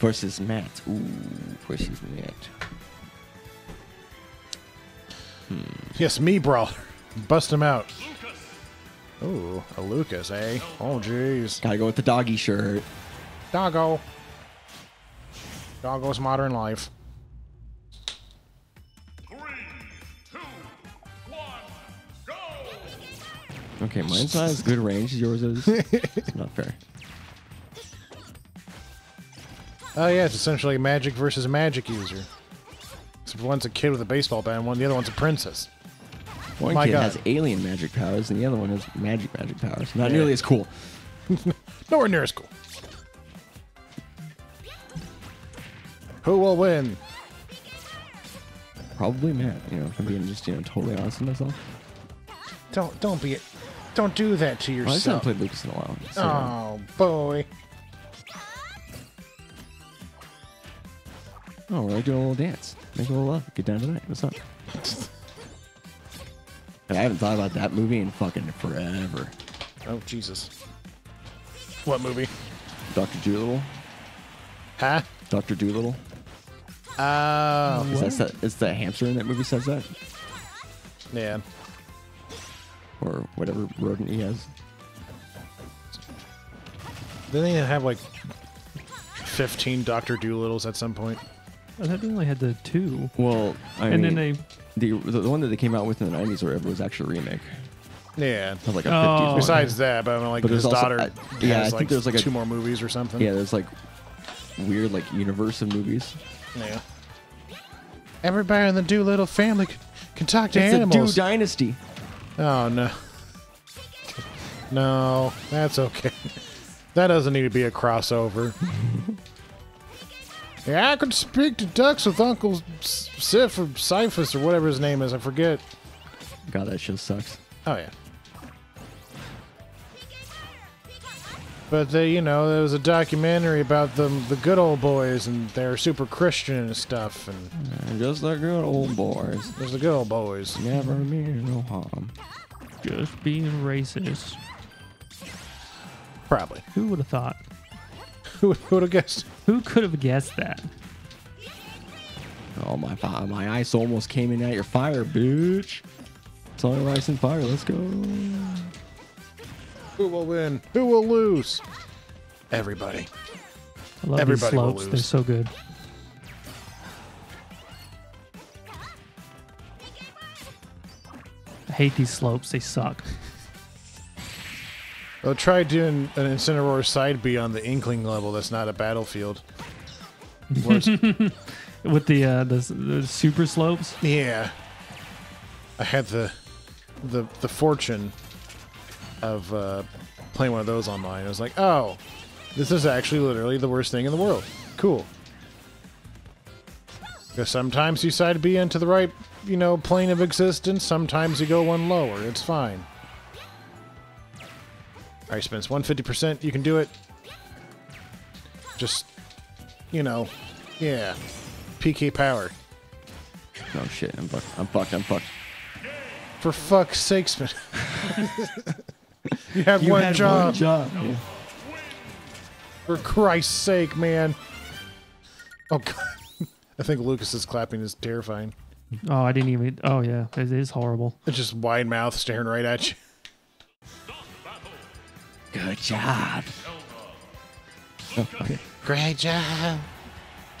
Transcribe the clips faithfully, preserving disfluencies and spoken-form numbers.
versus Matt. Ooh, versus Matt. Hmm. Yes, me, brawler. Bust him out. Ooh, a Lucas, eh? Oh, jeez. Gotta go with the doggy shirt. Doggo. Doggo's modern life. Three, two, one, go! Okay, mine's not as good range as yours is. It's not fair. Oh, yeah, it's essentially magic versus magic user. Except one's a kid with a baseball bat and one, the other one's a princess. One oh kid God. has alien magic powers, and the other one has magic magic powers. Not yeah. nearly as cool. Nowhere near as cool. Who will win? Probably Matt. You know, if I'm being just you know totally honest with myself. Don't don't be, don't do that to yourself. Oh, I just haven't played Lucas in a while. So. Oh boy. Oh, we're doing a little dance. Make a little love. Get down to that. What's up? And I haven't thought about that movie in fucking forever. Oh, Jesus. What movie? Doctor Dolittle. Huh? Doctor Dolittle. Uh, is, that, is the hamster in that movie says that? Yeah. Or whatever rodent he has. Didn't they have like fifteen Doctor Dolittles at some point? I thought they only had the two. Well, I and mean, then they the, the one that they came out with in the nineties or whatever was actually a remake. Yeah, was like a oh. Besides that, but I mean, like but his also, daughter. I, yeah, has I think like there's like two a, more movies or something. Yeah, there's like weird like universe of movies. Yeah. Everybody in the Dolittle family can, can talk to it's animals. It's a Do Dynasty. Oh no. No, that's okay. That doesn't need to be a crossover. Yeah, I could speak to ducks with Uncle Sif or Siphus or whatever his name is. I forget. God, that shit sucks. Oh, yeah. But, they, you know, there was a documentary about the, the good old boys, and they're super Christian and stuff. And just the good old boys. Just the good old boys. Never mean no harm. Just being racist. Probably. Who would have thought? Who would have guessed? Who could have guessed that? Oh, my my ice almost came in at your fire, bitch. It's all your ice and fire. Let's go. Who will win? Who will lose? Everybody. I love Everybody these slopes. They're so good. I hate these slopes. They suck. I'll try doing an Incineroar side B on the Inkling level. That's not a battlefield. With the, uh, the the super slopes. Yeah, I had the the the fortune of uh, playing one of those online. I was like, oh, this is actually literally the worst thing in the world. Cool. Because sometimes you side B into the right, you know, plane of existence. Sometimes you go one lower. It's fine. Alright, Spence, one hundred fifty percent, you can do it. Just, you know, yeah. P K power. Oh shit, I'm fucked, I'm fucked, I'm fucked. For fuck's sake, Spence. You have you one, had job. one job. Yeah. For Christ's sake, man. Oh god. I think Lucas's clapping is terrifying. Oh, I didn't even, oh yeah, it is horrible. It's just wide mouth staring right at you. Good job. Oh, okay. Great job.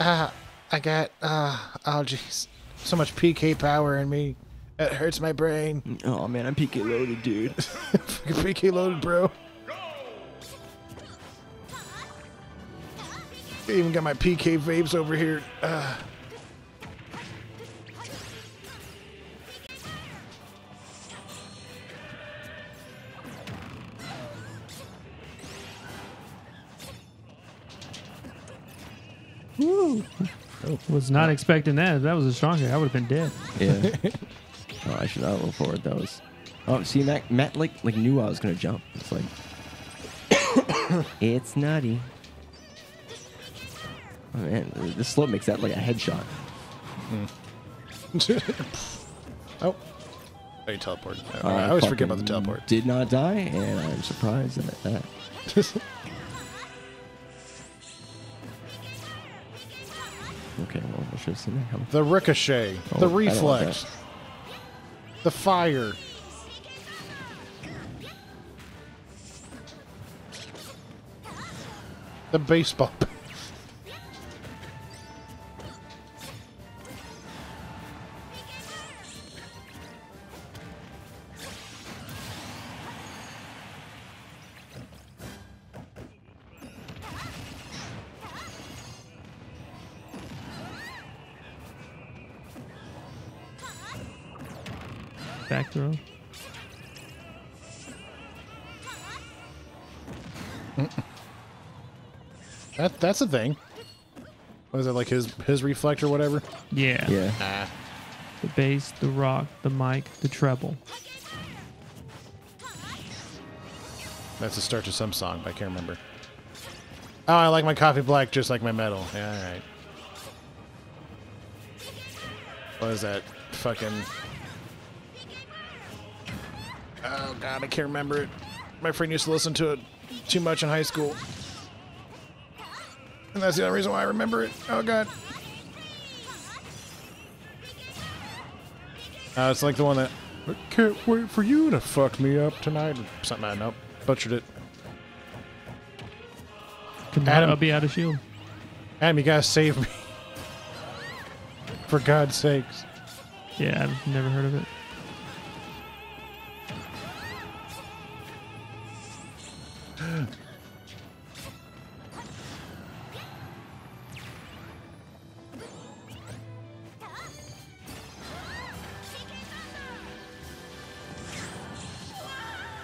Ah, uh, I got, ah, uh, oh jeez. So much P K power in me. It hurts my brain. Oh man, I'm P K loaded, dude. P K loaded, bro. I even got my P K vapes over here. Uh. Woo. Oh. Was not expecting that. If that was a strong hit, I would have been dead. Yeah. Oh, I should not look forward. That was. Oh, see, Matt, Matt like like knew I was gonna jump. It's like it's nutty. Oh man, this slope makes that like a headshot. Mm. Oh, I teleported. I, I, I always forget about the teleport. Did not die, and I'm surprised at that. Okay, well, let's just see how. The ricochet, oh, the reflex, the fire. The base bump. Back throw. Mm-mm. That, that's a thing. What is it, like his his reflect or whatever? Yeah. Yeah. Nah. The bass, the rock, the mic, the treble. That's the start to some song, but I can't remember. Oh, I like my coffee black just like my metal. Yeah, all right. What is that? Fucking... Oh, God, I can't remember it. My friend used to listen to it too much in high school. And that's the only reason why I remember it. Oh, God. Uh, it's like the one that... I can't wait for you to fuck me up tonight. Something I know. Butchered it. Come Adam, I'll be out of shield. Adam, you gotta save me. For God's sakes. Yeah, I've never heard of it.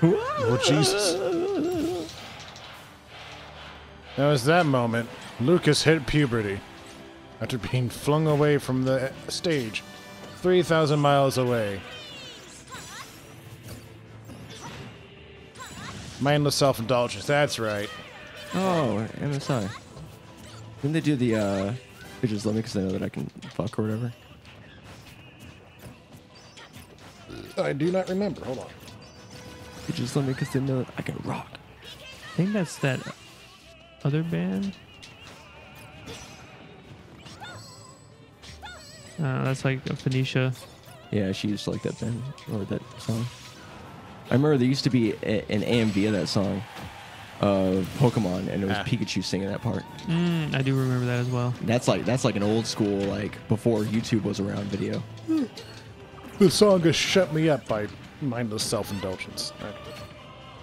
Oh, Jesus. Now it's that moment. Lucas hit puberty after being flung away from the stage three thousand miles away. Mindless self-indulgence, that's right. Oh, M S I. Didn't they do the, uh, they just let me because they know that I can fuck or whatever? I do not remember. Hold on. They just let me because they know that I can rock. I think that's that other band. Uh, that's like a Phoenicia. Yeah, she used to like that band or that song. I remember there used to be a, an A M V of that song of Pokemon, and it was ah. Pikachu singing that part. Mm, I do remember that as well. That's like that's like an old school, like before YouTube was around, video. The song is "Shut Me Up" by Mindless Self-Indulgence. Right.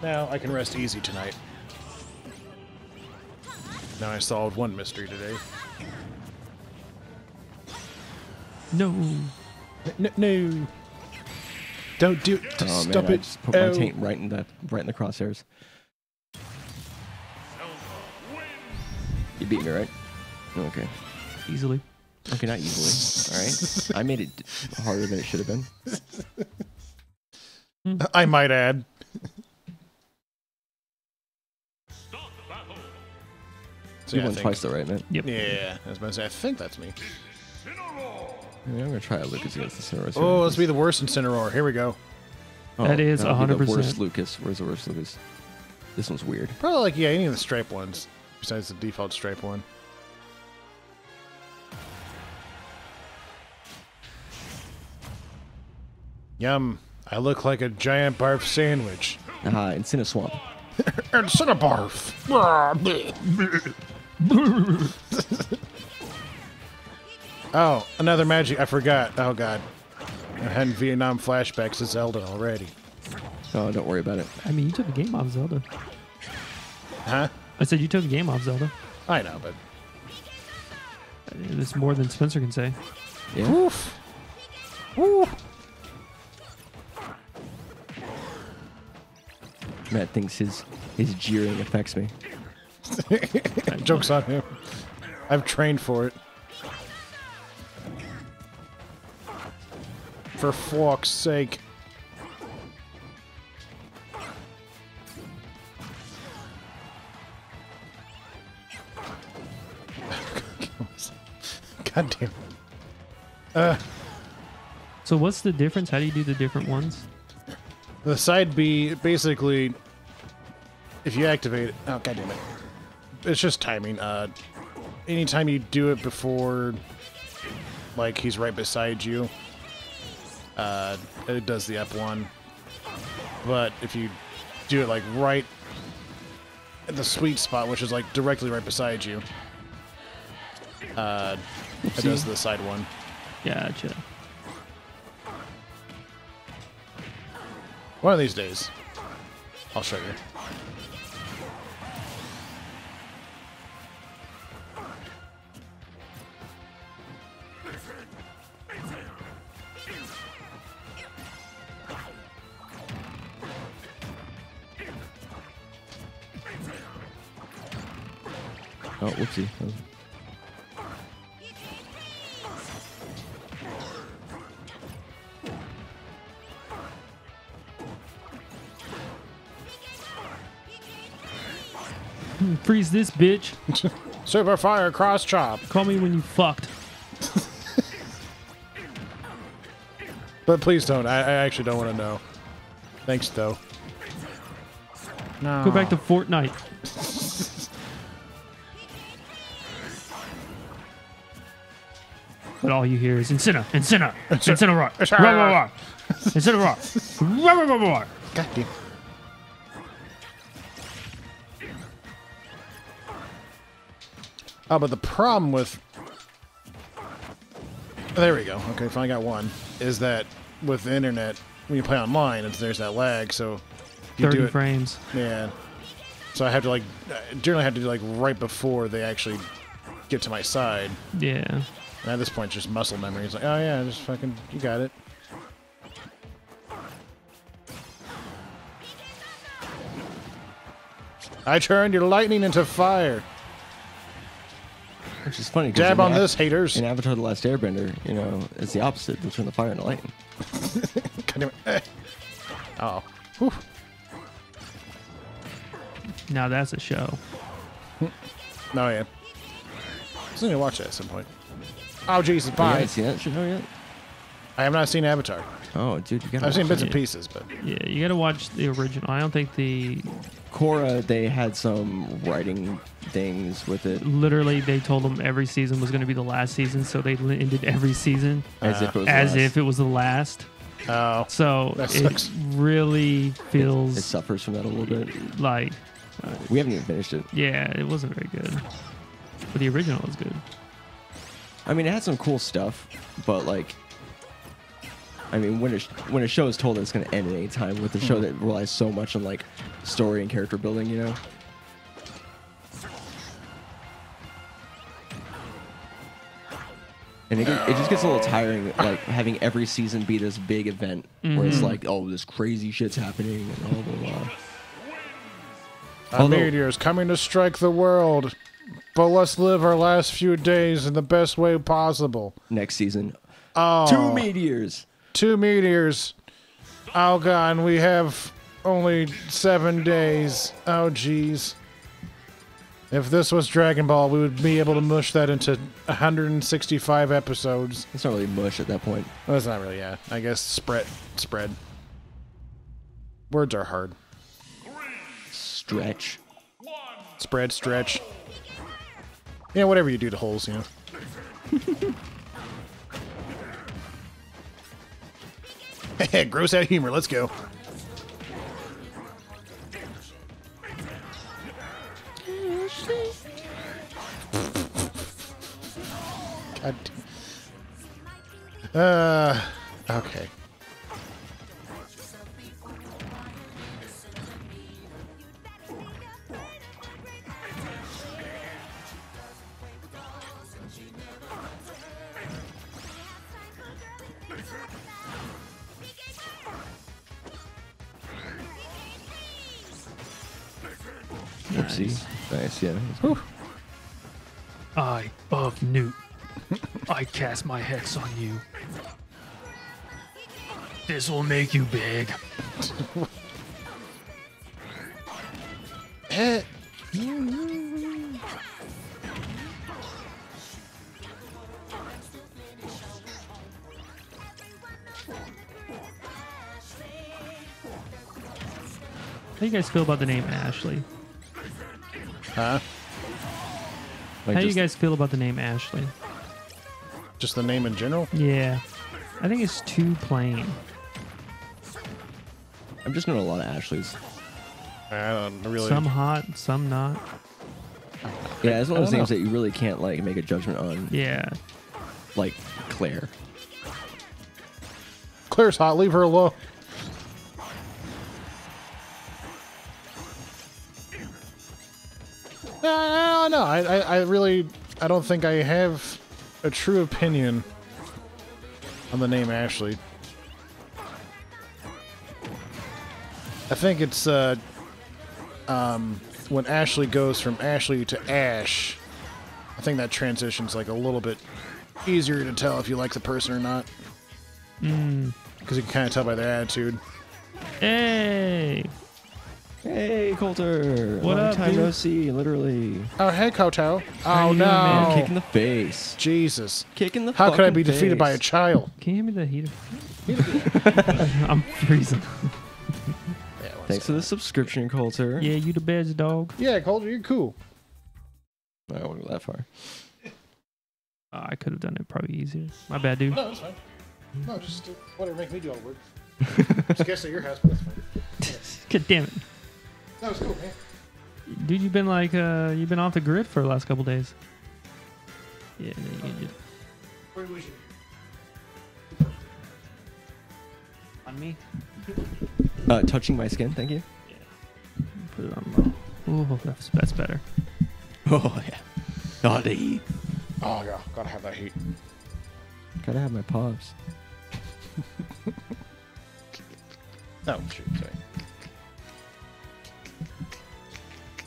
Now I can rest easy tonight. Now I solved one mystery today. No. No. no. Don't do it. Oh, stop man, it. I just put oh. my taint right in that, right in the crosshairs. You beat me, right? Okay. Easily. Okay, not easily. All right. I made it harder than it should have been. I might add. Stop the battle. So you yeah, won twice though, right, man? Yep. Yeah, I was about to say, I think that's me. I mean, I'm going to try a Lucas against Incineroar. Oh, let's be the worst Incineroar. Here we go. Oh, that is one hundred percent. The worst Lucas. Where's the worst Lucas? This one's weird. Probably like, yeah, any of the stripe ones, besides the default stripe one. Yum. I look like a giant barf sandwich. Ah, uh, Incineswamp. Incinebarf. Oh, another magic. I forgot. Oh, God. I had Vietnam flashbacks to Zelda already. Oh, don't worry about it. I mean, you took a game off Zelda. Huh? I said you took a game off Zelda. I know, but... It's more than Spencer can say. Yeah. Oof. Oof. Matt thinks his, his jeering affects me. Joke's on him. I've trained for it. For fuck's sake. God damn it. Uh, so what's the difference? How do you do the different ones? The side B, basically, if you activate it... Oh, god damn it. It's just timing. Uh, anytime you do it before... like he's right beside you. Uh, it does the up one. But if you do it like right at the sweet spot, which is like directly right beside you, uh, it does the side one. Gotcha. One of these days, I'll show you. Oh, whoopsie. Freeze this bitch. Super fire cross chop. Call me when you fucked. But please don't. I, I actually don't want to know. Thanks, though. No. Go back to Fortnite. But all you hear is Incina, Incina, Incineroar, Incineroar, Incineroar, Incineroar. God damn. Oh, but the problem with... There we go. Okay, finally got one. Is that with the internet, when you play online, it's, there's that lag, so... You thirty do it, frames. Yeah. So I have to, like... I generally have to do, like, right before they actually get to my side. Yeah. And at this point, it's just muscle memory. It's like, oh yeah, just fucking, you got it. I turned your lightning into fire. Which is funny. Dab on this, haters. In Avatar: The Last Airbender, you know, it's the opposite. They turn the fire into lightning. God damn it. Uh oh. Whew. Now that's a show. Oh yeah. I'm going to watch that at some point. Oh, Jesus, bye. You haven't seen that show yet? I have not seen Avatar. Oh, dude, you gotta I've seen bits it. and pieces, but... Yeah, you gotta watch the original. I don't think the... Korra, they had some writing things with it. Literally, they told them every season was gonna be the last season, so they ended every season as, uh, if, it was as if it was the last. Oh, so that sucks. It really feels... It, it suffers from that a little bit. Like... Uh, we haven't even finished it. Yeah, it wasn't very good. But the original was good. I mean, it had some cool stuff, but like, I mean, when a when a show is told that it's going to end at any time, with a show that relies so much on like story and character building, you know. And it, it just gets a little tiring, like having every season be this big event mm-hmm. where it's like, oh, this crazy shit's happening and all blah blah. A Although, meteor is coming to strike the world. But let's live our last few days in the best way possible. Next season. Oh, two meteors. Two meteors. Oh, God. We have only seven days. Oh, geez. If this was Dragon Ball, we would be able to mush that into one hundred sixty-five episodes. It's not really mush at that point. Well, it's not really, yeah. I guess spread. Spread. Words are hard. Stretch. Spread, stretch. Yeah, whatever you do to holes, you know. Hey, gross out humor. Let's go. God. Uh, okay. Nice. Nice, yeah. Whew. I of Newt. I cast my hex on you. This will make you big. How do you guys feel about the name Ashley? Huh? Like How do you guys feel about the name Ashley? Just the name in general? Yeah. I think it's too plain. I'm just knowing a lot of Ashleys. I don't really... Some hot, some not. Yeah, it's one of those things know. that you really can't, like, make a judgment on. Yeah. Like, Claire. Claire's hot. Leave her alone. No, no, I, I, I really... I don't think I have a true opinion on the name Ashley. I think it's, uh... Um... when Ashley goes from Ashley to Ash, I think that transition's like a little bit easier to tell if you like the person or not. Mm. Because you can kind of tell by their attitude. Hey! Hey, Coulter! What Long up, time no see, literally. Oh, hey, Koto. Oh, no. Man, kick in the face. Jesus. Kick in the How could I be face. defeated by a child? Can you hand me the heater? I'm freezing. Thanks for the subscription, Coulter. Yeah, you the best, dog. Yeah, Coulter, you're cool. I wouldn't go that far. Uh, I could have done it probably easier. My bad, dude. No, it's fine. No, just whatever, make me do all the work. Just guess at your house, but that's fine. Yes. God damn it. That was cool, man. Dude, you've been like, uh, you've been off the grid for the last couple days. Yeah, no, you can do it. On me? Uh, touching my skin, thank you. Yeah. Put it on low. Oh, that's, that's better. Oh, yeah. Oh, the heat. Oh, yeah. Gotta have that heat. Gotta have my paws. Oh, shoot. Sorry.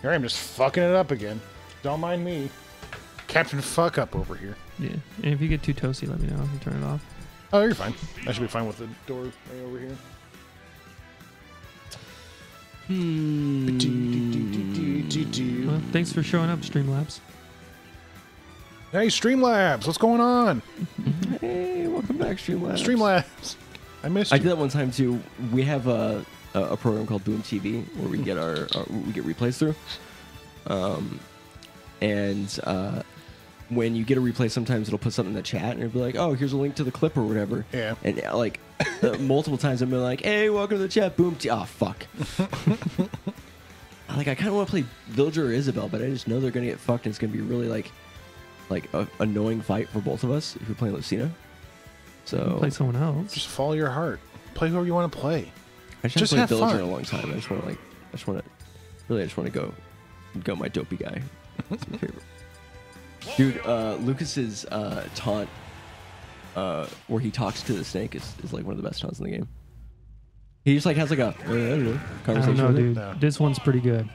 Here I am just fucking it up again. Don't mind me. Captain Fuck Up over here. Yeah. And if you get too toasty, let me know. I can turn it off. Oh, you're fine. I should be fine with the door right over here. Hmm. Well, thanks for showing up, Streamlabs. Hey, Streamlabs, what's going on? Hey, welcome back, Streamlabs. Streamlabs, I missed you. I did that one time too. We have a a program called Boom T V where we get our, our we get replays through. Um, and uh, when you get a replay, sometimes it'll put something in the chat and it'll be like, "Oh, here's a link to the clip" or whatever. Yeah. And like. Multiple times I've been like, "Hey, welcome to the chat, Boom T." Oh, fuck. Like, I kind of want to play Villager or Isabelle, but I just know they're gonna get fucked, and it's gonna be really like, like a annoying fight for both of us if we're playing Lucina. So play someone else. Just follow your heart. Play whoever you want to play. I just, just haven't played Villager in a long time. I just want to like, I just want to, really, I just want to go, go my dopey guy. That's my favorite. Dude, uh, Lucas's uh, taunt. Uh, where he talks to the snake is, is like one of the best taunts in the game. He just like has like a uh, uh, conversation. I don't know, dude. No. This one's pretty good.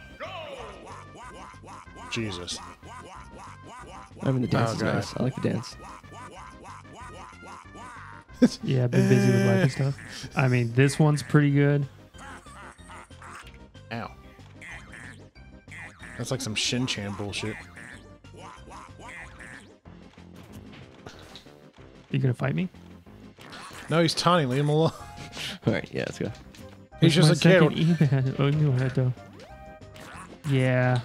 Jesus. I mean, the dance oh, is God. nice. I like the dance. Yeah, I've been busy with life and stuff. I mean, this one's pretty good. Ow. That's like some Shin-chan bullshit. You gonna fight me? No, he's taunting. Leave him alone. All right, yeah, let's go. He's That's just a kid. E oh, no, I don't. Yeah.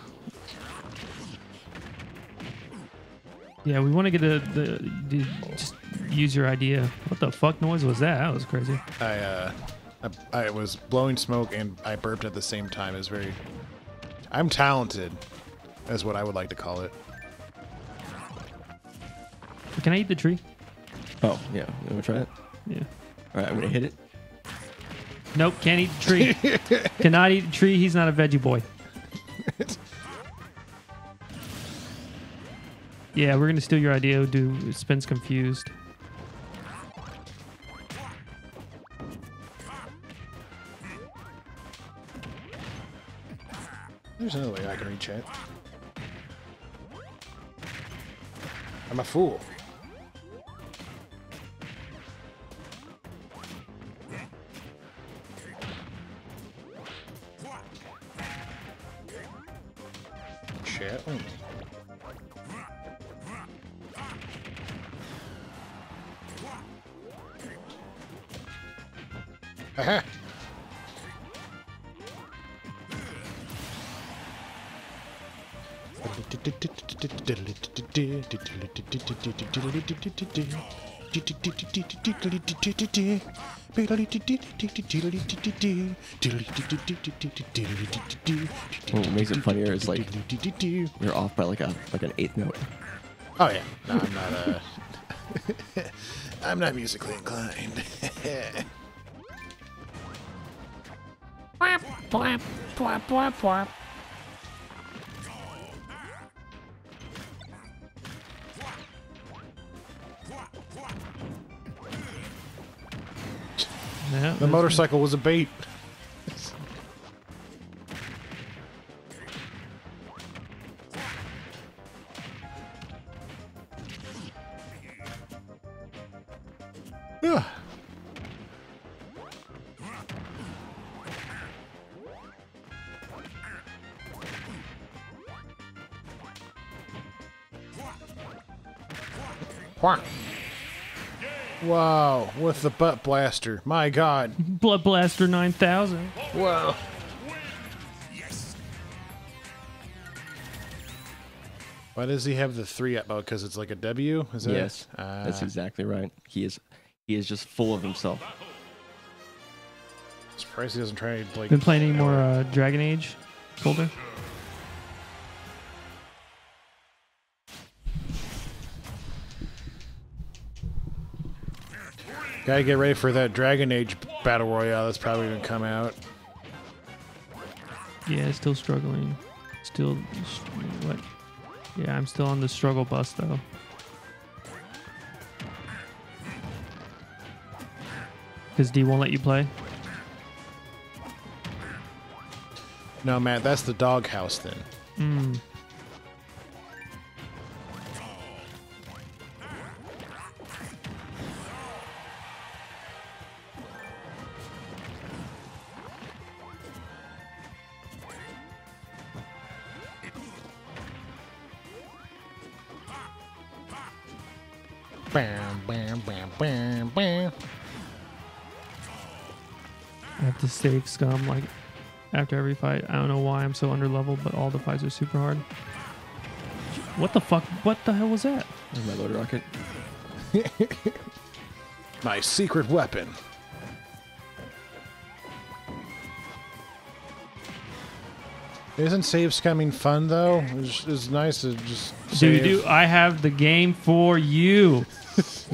Yeah, we want to get a, the the just use your idea. What the fuck noise was that? That was crazy. I uh, I, I was blowing smoke and I burped at the same time. It was very. I'm talented, is what I would like to call it. Can I eat the tree? Oh, yeah. You want to try it? Yeah. All right, I'm going to hit it. Nope, can't eat the tree. Cannot eat the tree. He's not a veggie boy. Yeah, we're going to steal your idea. We'll do Spence confused. There's another way I can reach it. I'm a fool. Oh. Aha. What makes it funnier is like you're off by like a like an eighth note. Oh yeah, no, I'm not. Uh, I'm not musically inclined. Blap, blap, blap, blap, blap. Yeah, the motorcycle was a bait. Ugh. Wow, with the butt blaster. My god. Blood Blaster nine thousand. Wow. Why does he have the three up? Oh, because it's like a W? Is that yes, it? Uh, that's exactly right. He is he is just full of himself. I'm surprised he doesn't try to like... Been playing any more uh, Dragon Age? Colder? Gotta get ready for that Dragon Age Battle Royale that's probably gonna come out. Yeah, still struggling. Still, what? Yeah, I'm still on the struggle bus though. Because D won't let you play? No, Matt, that's the doghouse then. Mm. Bam, bam, bam, bam, bam. I have to save scum like after every fight. I don't know why I'm so underleveled, but all the fights are super hard. What the fuck? What the hell was that? There's my load rocket. My secret weapon. Isn't save scumming fun though? It's, it's nice to just save. Dude, dude, I have the game for you.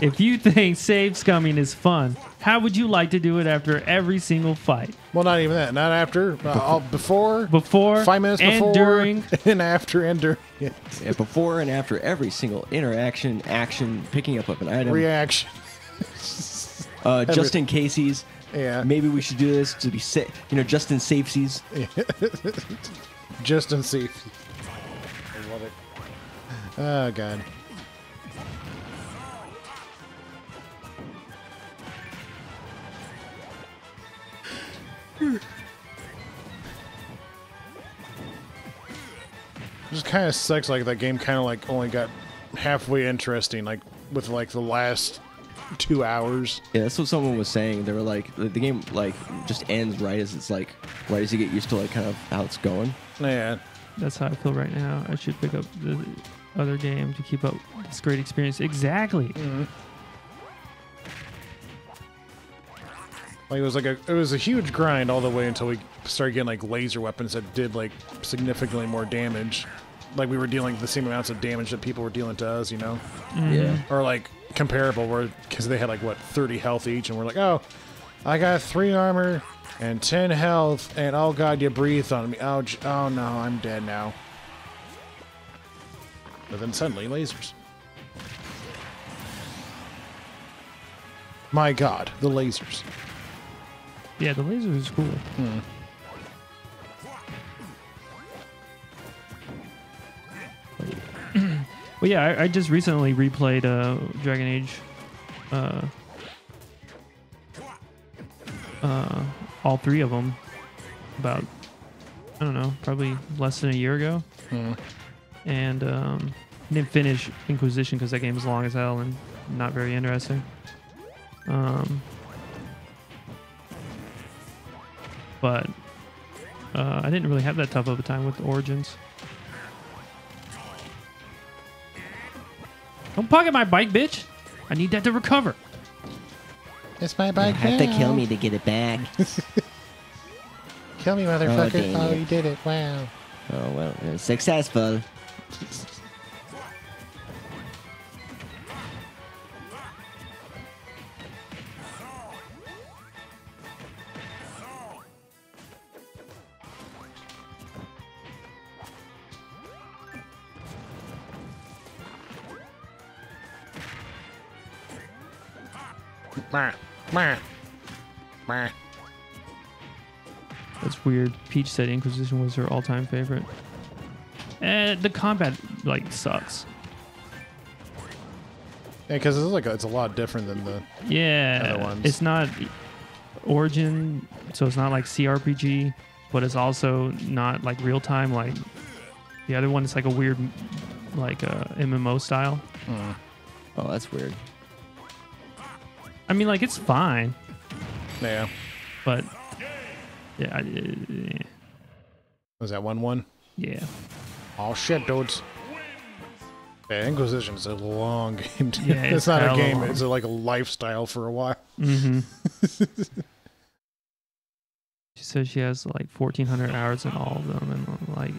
If you think save scumming is fun, how would you like to do it after every single fight? Well, not even that. Not after. Uh, all, before. Before. Five minutes and before. During. And after and during. Yeah, before and after every single interaction, action, picking up of an item. Reaction. uh, just in cases. Yeah. Maybe we should do this to be safe. You know, just in safeties. Just in safety. I love it. Oh, God. Just kind of sucks, like, that game kind of, like, only got halfway interesting, like, with, like, the last two hours. Yeah, that's what someone was saying. They were like, the game, like, just ends right as it's, like, right as you get used to, like, kind of how it's going. Yeah. That's how I feel right now. I should pick up the other game to keep up this great experience. Exactly. Mm-hmm. Like it was like a it was a huge grind all the way until we started getting like laser weapons that did like significantly more damage. Like we were dealing the same amounts of damage that people were dealing to us, you know? Mm-hmm. Yeah. Or like comparable, where because they had like what thirty health each, and we're like, oh, I got three armor and ten health, and oh god, you breathe on me. Ouch! Oh no, I'm dead now. But then suddenly lasers. My god, the lasers. Yeah, the laser is cool. Hmm. Well, yeah, I, I just recently replayed uh, Dragon Age, uh, uh, all three of them, about, I don't know, probably less than a year ago. Hmm. And um, didn't finish Inquisition because that game is long as hell and not very interesting. Um... But uh, I didn't really have that tough of a time with Origins. Don't pocket my bike, bitch. I need that to recover. It's my bike. You have now. to kill me to get it back. Kill me, motherfucker. Oh, oh you did it. Wow. Oh, well, it was successful. That's weird. Peach said Inquisition was her all-time favorite. And the combat like sucks. Yeah, because it's like a, it's a lot different than the yeah. Other ones. It's not Origin, so it's not like C R P G, but it's also not like real-time like the other one. It's like a weird like uh, M M O style. Mm. Oh, that's weird. I mean, like, it's fine. Yeah. But, yeah. I, yeah. Was that one one? Yeah. Oh, shit, dudes. Yeah, Inquisition is a long game. Dude. Yeah, it's, it's not a game. Long. It's like a lifestyle for a while. Mm-hmm. She says she has, like, fourteen hundred hours in all of them, and, like,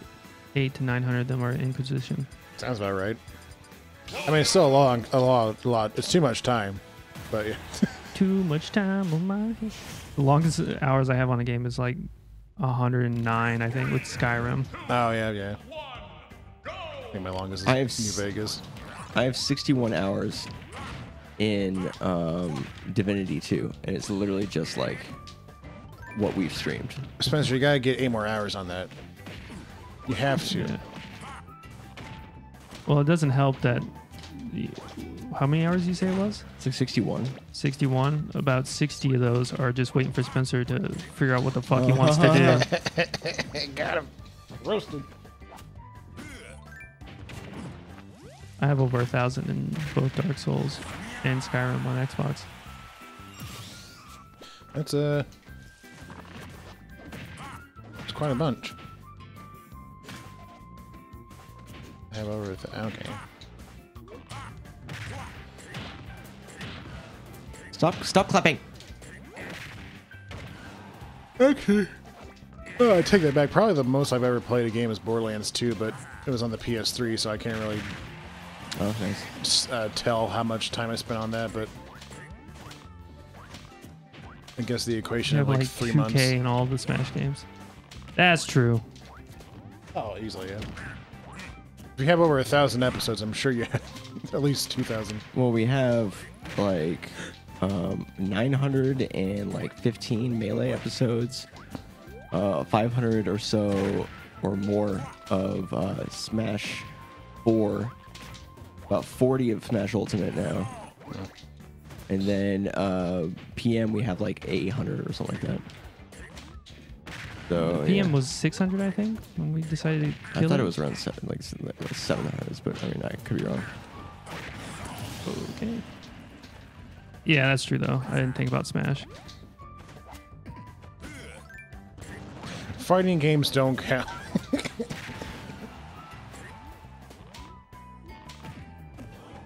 eight to nine hundred of them are Inquisition. Sounds about right. I mean, it's still a long, a lot, a lot. It's too much time. But yeah. Too much time on my. The longest hours I have on a game is like one hundred nine, I think, with Skyrim. Oh yeah, yeah. I think my longest is I have New Vegas. I have sixty-one hours in um, Divinity two, and it's literally just like what we've streamed. Spencer, you gotta get eight more hours on that. You have to. Yeah. Well, it doesn't help that. The, How many hours did you say it was? It's like sixty-one. sixty-one? About sixty of those are just waiting for Spencer to figure out what the fuck uh-huh. he wants to do. Got him. Roasted. I have over a thousand in both Dark Souls and Skyrim on Xbox. That's a... It's quite a bunch. I have over a thousand. Okay. Stop, stop clapping. Okay. Oh, I take that back. Probably the most I've ever played a game is Borderlands two, but it was on the P S three, so I can't really oh, nice. uh, tell how much time I spent on that, but I guess the equation of like, like three months. In all the Smash games. That's true. Oh, easily, yeah. If you have over a thousand episodes, I'm sure you have at least two thousand. Well, we have like... Um, nine hundred and like fifteen melee episodes, uh, five hundred or so or more of uh, Smash four, about forty of Smash Ultimate now, and then uh, P M we have like eight hundred or something like that. So the P M yeah. was six hundred, I think, when we decided to kill I thought it, it was around seven, like seven hundred, but I mean I could be wrong. Okay. Yeah, that's true, though. I didn't think about Smash. Fighting games don't count.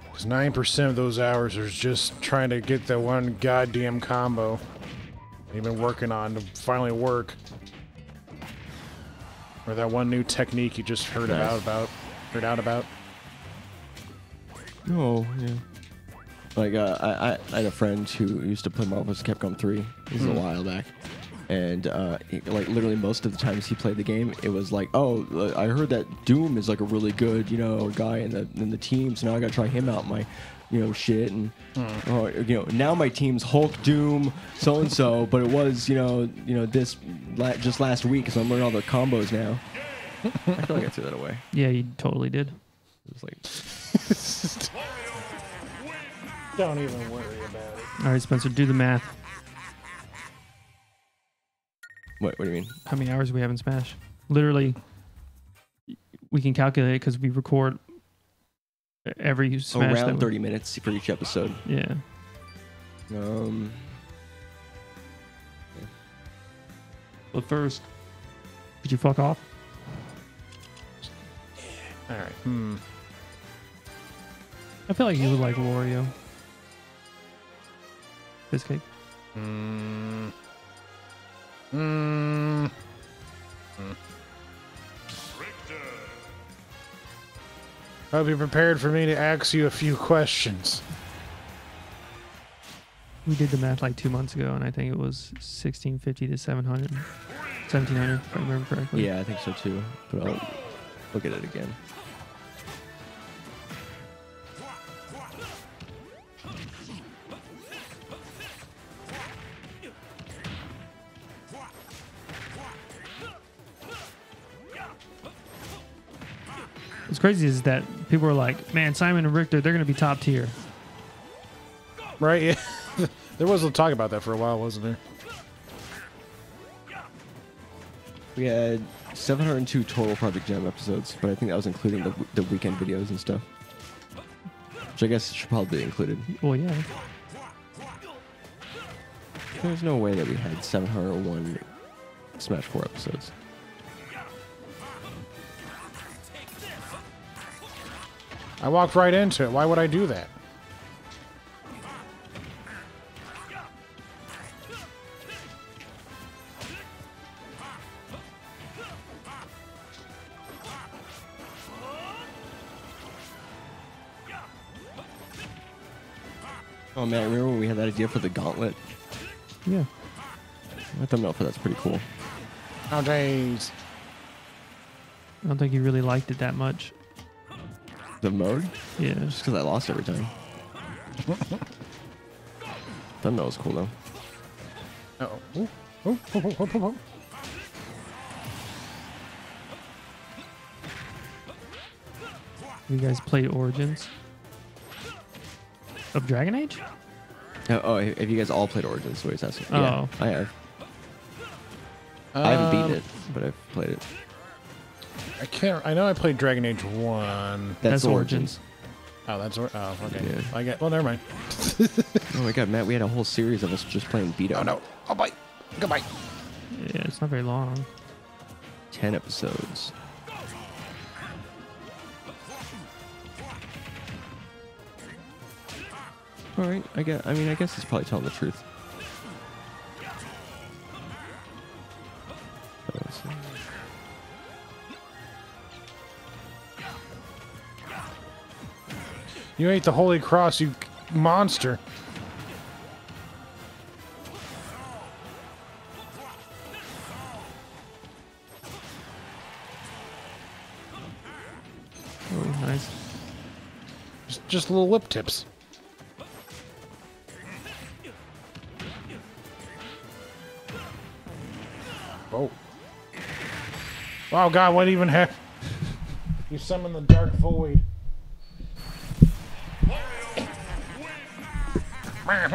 Because nine percent of those hours are just trying to get that one goddamn combo you've been working on to finally work. Or that one new technique you just heard nice. out about. Heard out about. Oh, yeah. Like, uh, I, I had a friend who used to play Marvel versus. Capcom three. This is mm. a while back. And, uh, he, like, literally most of the times he played the game, it was like, oh, I heard that Doom is, like, a really good, you know, guy in the in the team, so now I gotta try him out my, you know, shit. And, mm. oh, you know, now my team's Hulk, Doom, so-and-so, but it was, you know, you know this la just last week, so I'm learning all the combos now. I feel like I threw that away. Yeah, you totally did. It was like... Don't even worry about it. All right, Spencer, do the math. What? What do you mean? How many hours do we have in Smash? Literally, we can calculate it because we record every Smash around that we... thirty minutes for each episode. Yeah. Um. But first, could you fuck off? All right. Hmm. I feel like you would like Wario. FistCake. Mm. Mm. Mm. I'll be prepared for me to ask you a few questions. We did the math like two months ago, and I think it was sixteen fifty to seven hundred. seventeen hundred, if I remember correctly. Yeah, I think so too. But I'll look at it again. What's crazy is that people are like, man, Simon and Richter, they're going to be top tier. Right, yeah. There was a talk about that for a while, wasn't there? We had seven hundred two total Project Jam episodes, but I think that was including the, the weekend videos and stuff. Which I guess should probably be included. Well, yeah. There's no way that we had seven hundred one Smash four episodes. I walked right into it. Why would I do that? Oh man, remember when we had that idea for the gauntlet? Yeah. I thumbnail for that's pretty cool. Oh days. I don't think you really liked it that much. The mode? Yeah. Just because I lost every time. Thumbnail was cool though. Uh oh. Oh, oh, oh, oh, oh. You guys played Origins? Of Dragon Age? Oh, oh, have you guys all played Origins? What he's asking. Oh. Yeah, I have. Um, I haven't beat it, but I've played it. I can't. I know I played Dragon Age One. That's, that's Origins. Origins. Oh, that's or, oh okay. Yeah. I got. Well, never mind. Oh my God, Matt, we had a whole series of us just playing beat up. Oh no! Oh bye. Goodbye. Yeah, it's not very long. Ten episodes. All right, I guess, I mean, I guess it's probably telling the truth. You ate the Holy Cross, you monster. Oh, nice. Just, just little lip tips. Oh. Oh God, what even happened? You summoned the dark void. Let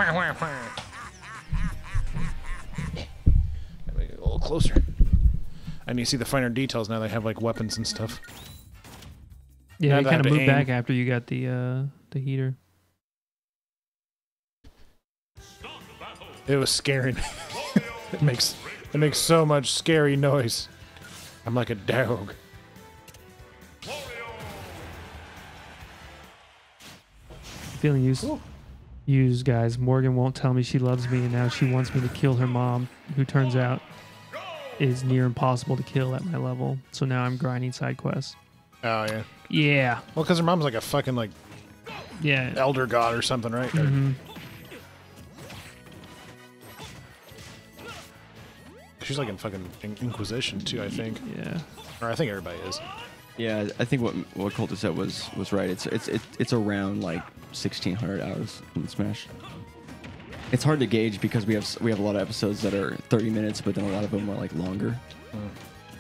me get a little closer. And you see the finer details now. They have like weapons and stuff. Yeah, you kind of moved back after you got the uh, the heater. It was scary. It makes... It makes so much scary noise. I'm like a dog. Feeling used, Ooh. used, guys. Morgan won't tell me she loves me, and now she wants me to kill her mom, who turns out is near impossible to kill at my level. So now I'm grinding side quests. Oh yeah. Yeah. Well, because her mom's like a fucking like, yeah, elder god or something, right? Mm-hmm. Or, she's like in fucking Inquisition too, I think. Yeah. Or I think everybody is. Yeah, I think what what Colter said was was right. It's it's it's, it's around like sixteen hundred hours in Smash. It's hard to gauge because we have we have a lot of episodes that are thirty minutes, but then a lot of them are like longer. Mm.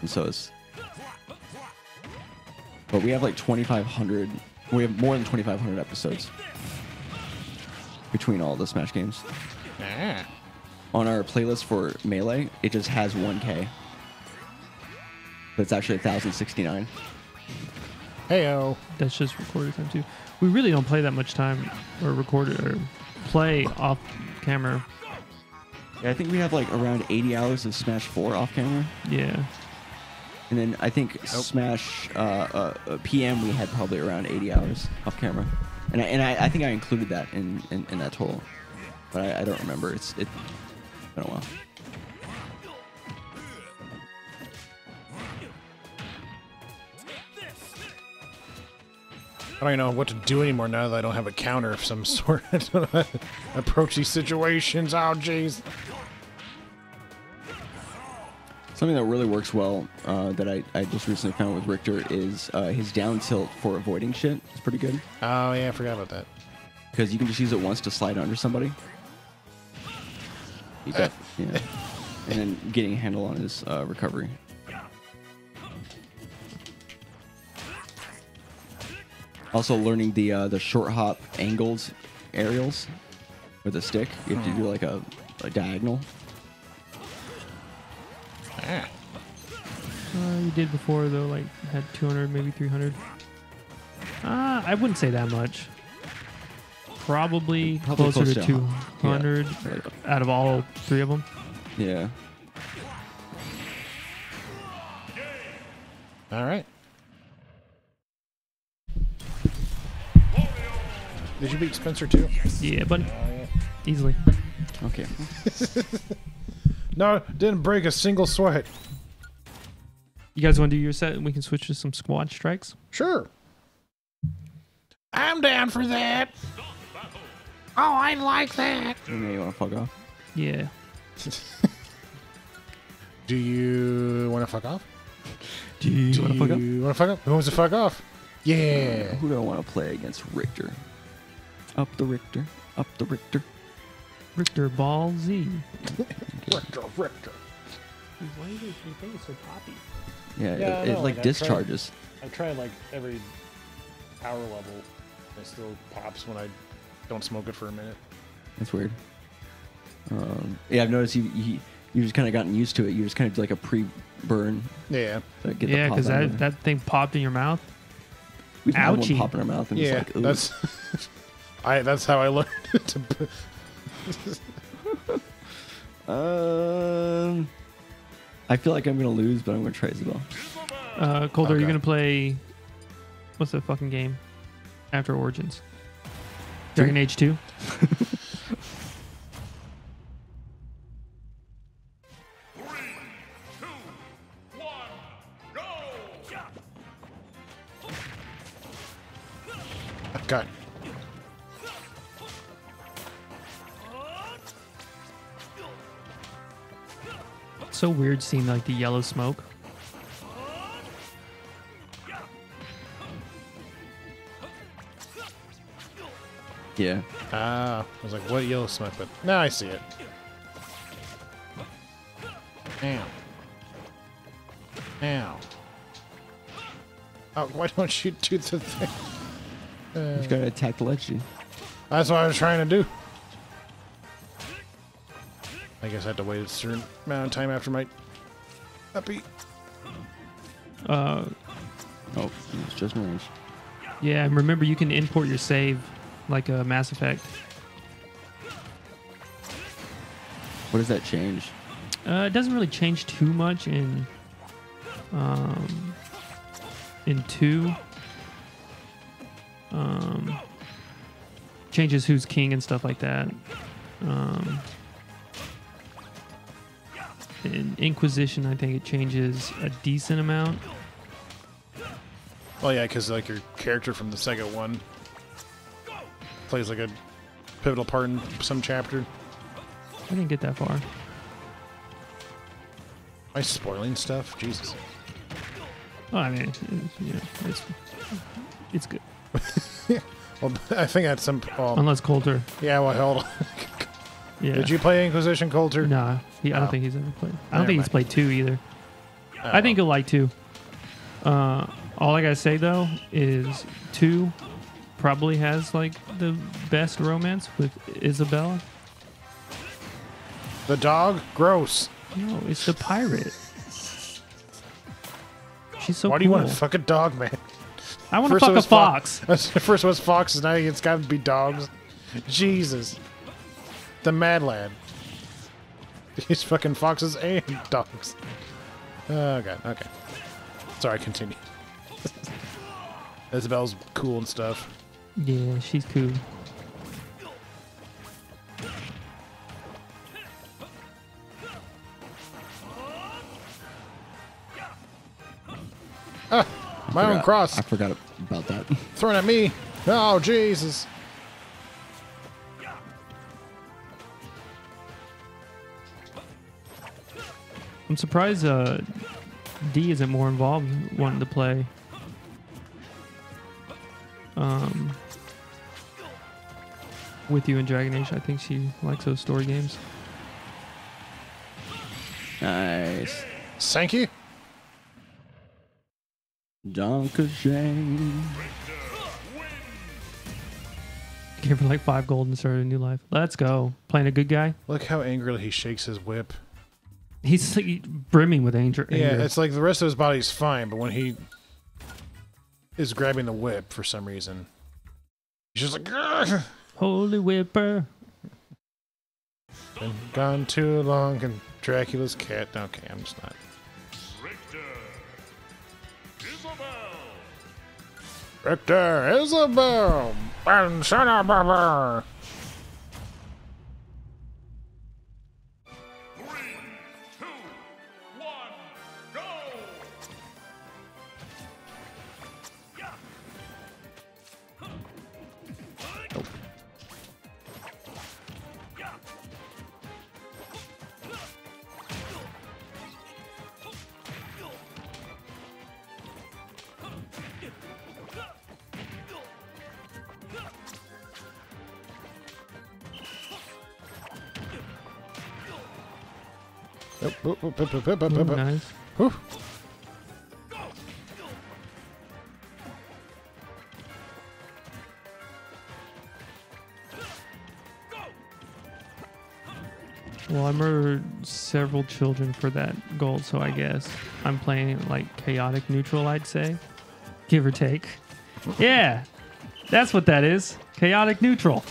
And so it's. But we have like twenty-five hundred. We have more than twenty-five hundred episodes between all the Smash games. Ah. On our playlist for Melee, it just has one K. But it's actually one thousand sixty-nine. Heyo. That's just recorded time, too. We really don't play that much time or record or play off camera. Yeah, I think we have like around eighty hours of Smash four off camera. Yeah. And then I think oh. Smash uh, uh, P M we had probably around eighty hours off camera. and I, and I, I think I included that in, in, in that total, but I, I don't remember. It's it, it's been a while. I don't know what to do anymore now that I don't have a counter of some sort. I don't know how to approach these situations. Oh, jeez. Something that really works well uh, that I, I just recently found with Richter is uh, his down tilt for avoiding shit. It's pretty good. Oh, yeah. I forgot about that. Because you can just use it once to slide under somebody. You got, yeah. And then getting a handle on his uh, recovery. Also learning the uh, the short hop angled aerials with a stick. You have to do like a, a diagonal. Ah. Uh, you did before though, like had two hundred, maybe three hundred. Ah, uh, I wouldn't say that much. Probably, Probably closer close to, to two hundred yeah. out of all three of them. Yeah. All right. Did you beat Spencer too? Yeah, buddy. Uh, yeah. Easily. Okay. No, didn't break a single sweat. You guys want to do your set and we can switch to some squad strikes? Sure. I'm down for that. Oh, I like that. You know you want to fuck off? Yeah. Do you want to fuck off? Do you, you want to fuck up? Do you want to fuck up? Who wants to fuck off? Yeah. Uh, who do I want to play against? Richter. Up the Richter, up the Richter. Richter Ball Z. Richter, Richter. Why do you think it's so poppy? Yeah, yeah it, it like, like discharges. I try, I try like every power level. It still pops when I don't smoke it for a minute. That's weird. Um, yeah, I've noticed you you, you just kind of gotten used to it. You just kind of like a pre-burn. Yeah. So get yeah, because that, that thing popped in your mouth. We've had one pop in our mouth and yeah, it's like, ooh. That's... I, that's how I learned to. um, I feel like I'm gonna lose, but I'm gonna try Isabelle. Uh, Colder, okay. Are you gonna play? What's that fucking game? After Origins, Dragon Age two. Okay. So weird seeing like the yellow smoke. Yeah. Ah, I was like, what yellow smoke? But now I see it. Ow. Ow. Oh, why don't you do the thing? Uh, You've got to attack the ledge. That's what I was trying to do. I guess I have to wait a certain amount of time after my upbeat. Uh, oh, it's just range. Yeah, and remember you can import your save like a Mass Effect. What does that change? Uh, it doesn't really change too much in um, in two. Um, changes who's king and stuff like that. Um... In Inquisition, I think it changes a decent amount. Oh yeah, because like your character from the second one plays like a pivotal part in some chapter. I didn't get that far. Am I spoiling stuff? Jesus. Oh, I mean, it's, you know, it's, it's good. Well, I think that's some. Um, Unless Coulter. Yeah, well, hold on. Yeah. Did you play Inquisition, Coulter? Nah, he, I don't oh. think he's ever played. I don't Never think mind. He's played two either. Oh. I think he'll like two. Uh, all I gotta say though is two probably has like the best romance with Isabelle. The dog? Gross. No, it's the pirate. She's so. Why cool. do you want to fuck a dog, man? I want to fuck a fox. fox. First was foxes, now it's got to be dogs. Jesus. The Mad Lad. These fucking foxes and dogs. Oh god. Okay. Sorry. Continue. Isabelle's cool and stuff. Yeah, she's cool. Ah, my own cross. I forgot about that. Thrown at me. Oh, Jesus. I'm surprised uh, D isn't more involved wanting to play. Um, with you in Dragon Age, I think she likes those story games. Nice. Sankey. Donka Shane. Gave her like five gold and started a new life. Let's go. Playing a good guy. Look how angrily he shakes his whip. He's like brimming with anger. Yeah, it's like the rest of his body's fine, but when he is grabbing the whip for some reason, he's just like, grr! Holy whipper. Been gone too long and Dracula's cat. Okay, I'm just not. Richter. Isabelle. Richter. Isabelle. And son of a. Boop, boop, boop, boop, boop, boop, boop. Nice. Whew. Well, I murdered several children for that gold, so I guess I'm playing like chaotic neutral, I'd say. Give or take. Yeah, that's what that is. Chaotic neutral.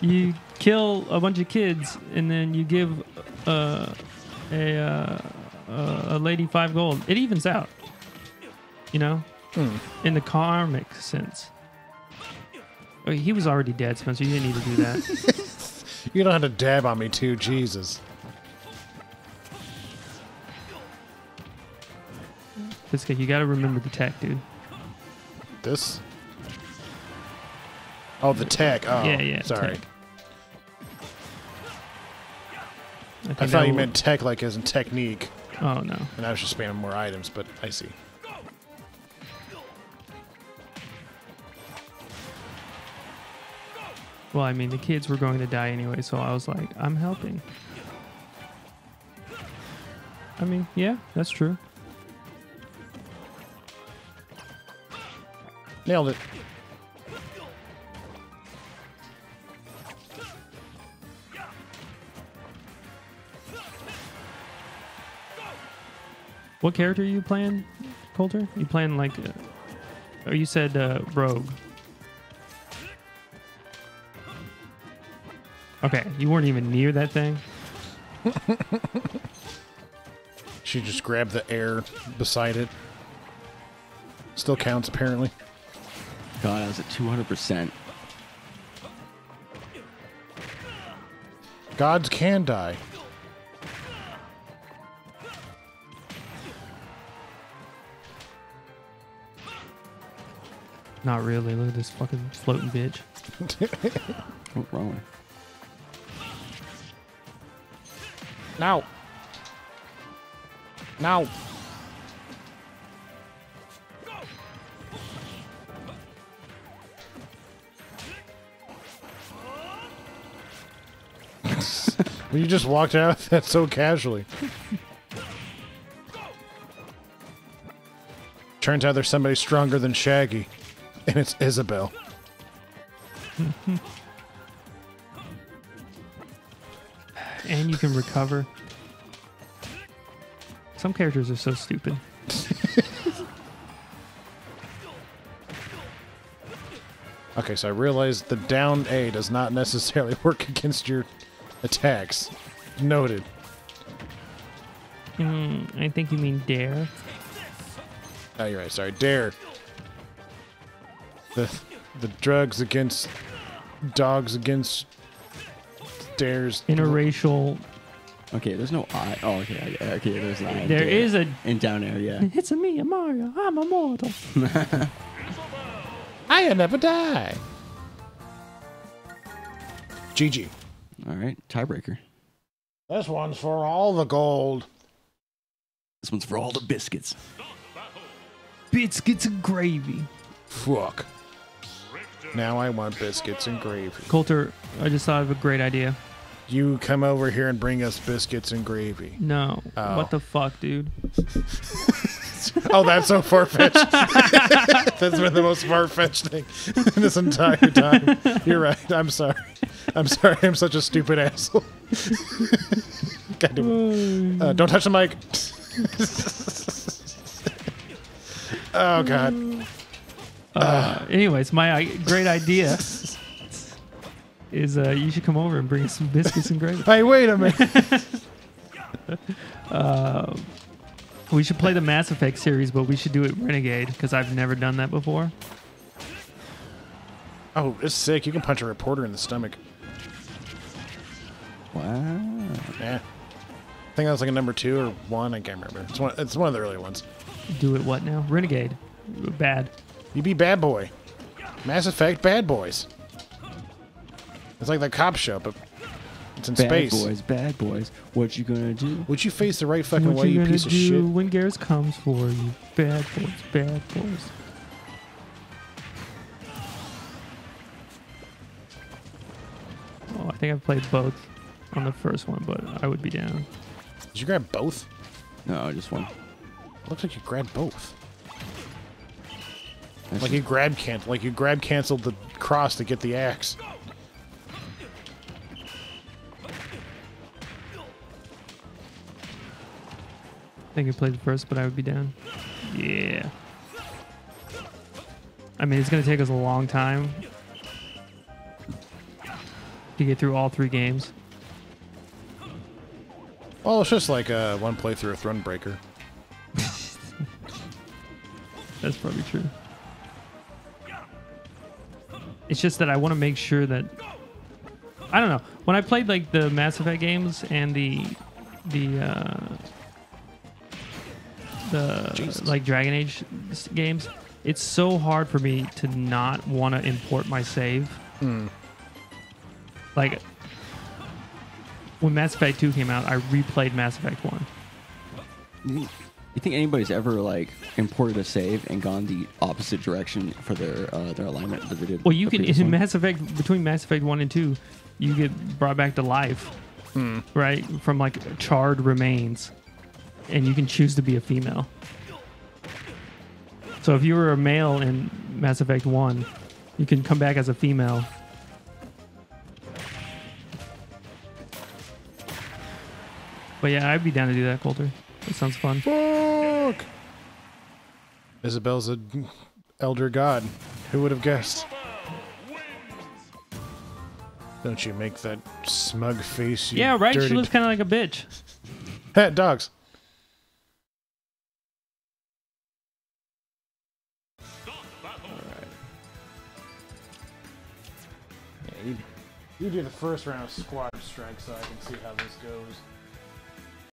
You kill a bunch of kids, and then you give... Uh, A, uh, uh, a lady five gold. It evens out, you know, mm. in the karmic sense. I mean, he was already dead, Spencer. You didn't need to do that. You don't have to dab on me too, Jesus. FistCake, you got to remember the tech, dude. This? Oh, the tech. Oh, yeah, yeah. Sorry. Tech. I, I thought you meant tech, like as in technique. Oh, no. And I was just spamming more items, but I see. Well, I mean, the kids were going to die anyway, so I was like, I'm helping. I mean, yeah, that's true. Nailed it. What character are you playing, Coulter? You playing like... Uh, oh, you said uh, Rogue. Okay, you weren't even near that thing. She just grabbed the air beside it. Still counts, apparently. God, I was at two hundred percent. Gods can die. Not really. Look at this fucking floating bitch. What's wrong? Now. Now. You just walked out of that so casually. Turns out there's somebody stronger than Shaggy. And it's Isabelle. And you can recover. Some characters are so stupid. Okay, so I realized the down A does not necessarily work against your attacks. Noted. Mm, I think you mean dare. Oh, you're right. Sorry, dare. The the drugs against dogs against stairs. Interracial. Okay, there's no I. Oh, okay, okay, there's an I. There yeah. is a... In down air, yeah. It's a me, a Mario. I'm immortal. I never die. G G. All right, tiebreaker. This one's for all the gold. This one's for all the biscuits. Biscuits and gravy. Fuck. Now I want biscuits and gravy. Coulter, I just thought of a great idea. You come over here and bring us biscuits and gravy. No. Oh. What the fuck, dude? Oh, that's so far-fetched. That's been the most far-fetched thing this entire time. You're right. I'm sorry. I'm sorry. I'm such a stupid asshole. God damn it. Uh, don't touch the mic. Oh, God. Uh, uh. Anyways, my great idea... is uh, you should come over and bring some biscuits and gravy. Hey, wait a minute. uh, we should play the Mass Effect series, but we should do it Renegade, because I've never done that before. Oh, it's sick. You can punch a reporter in the stomach. Wow. Yeah. I think that was like a number two or one. I can't remember. It's one, it's one of the early ones. Do it what now? Renegade. Bad. You be bad boy. Mass Effect bad boys. It's like the cop show, but it's in bad space. Bad boys, bad boys. What you gonna do? Would you face the right fucking way, you piece of shit? When Garrus comes for you, bad boys, bad boys. Oh, I think I played both on the first one, but I would be down. Did you grab both? No, just one. It looks like you grabbed both. That's like you grab can, like you grab canceled the cross to get the axe. I think I played first, but I would be down. Yeah. I mean, it's going to take us a long time to get through all three games. Well, it's just like uh, one playthrough of Thronebreaker. That's probably true. It's just that I want to make sure that... I don't know. When I played like the Mass Effect games and the... the uh, the Jesus. like Dragon Age games, it's so hard for me to not want to import my save. Mm. Like when Mass Effect two came out, I replayed Mass Effect one. You think anybody's ever like imported a save and gone the opposite direction for their uh, their alignment that they did? Well, you can in Mass Effect, between Mass Effect one and two, you get brought back to life, mm. right, from like charred remains. And you can choose to be a female. So if you were a male in Mass Effect one, you can come back as a female. But yeah, I'd be down to do that, Coulter. That sounds fun. Fuck! Isabelle's an elder god. Who would have guessed? Don't you make that smug face? You yeah, right? Dirty... She looks kind of like a bitch. Hey, dogs. You do the first round of squad strike so I can see how this goes.